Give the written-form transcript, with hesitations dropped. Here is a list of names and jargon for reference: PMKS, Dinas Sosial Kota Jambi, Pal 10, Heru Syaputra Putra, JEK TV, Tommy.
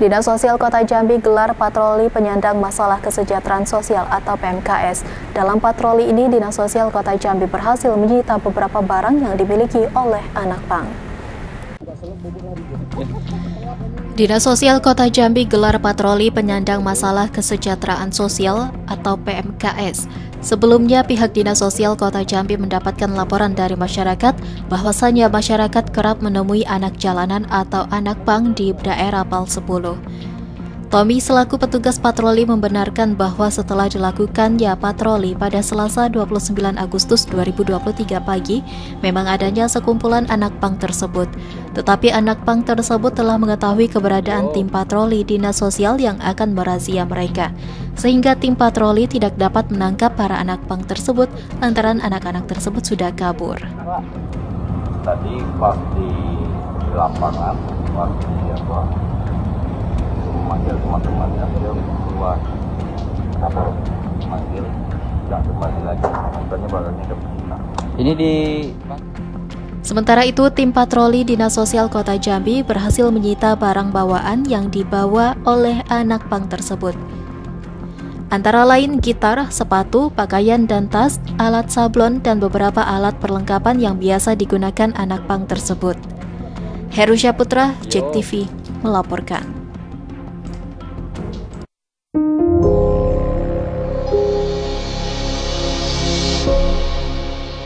Dinas Sosial Kota Jambi gelar patroli penyandang masalah kesejahteraan sosial atau PMKS. Dalam patroli ini, Dinas Sosial Kota Jambi berhasil menyita beberapa barang yang dimiliki oleh anak pang. Dinas Sosial Kota Jambi gelar patroli penyandang masalah kesejahteraan sosial atau PMKS. Sebelumnya, pihak Dinas Sosial Kota Jambi mendapatkan laporan dari masyarakat bahwasannya masyarakat kerap menemui anak jalanan atau anak pang di daerah Pal 10. Tommy selaku petugas patroli membenarkan bahwa setelah dilakukannya patroli pada Selasa 29 Agustus 2023 pagi, memang adanya sekumpulan anak pang tersebut. Tetapi anak pang tersebut telah mengetahui keberadaan tim patroli Dinas Sosial yang akan merazia mereka, sehingga tim patroli tidak dapat menangkap para anak pang tersebut lantaran anak-anak tersebut sudah kabur. Tadi pas di lapangan, pas di manggil teman-temannya, dia keluar apa manggil, tidak kembali lagi, makanya barangnya sudah hilang. Sementara itu, tim patroli Dinas Sosial Kota Jambi berhasil menyita barang bawaan yang dibawa oleh anak pang tersebut. Antara lain gitar, sepatu, pakaian dan tas, alat sablon, dan beberapa alat perlengkapan yang biasa digunakan anak pang tersebut. Heru Syaputra Putra, JEK TV, melaporkan.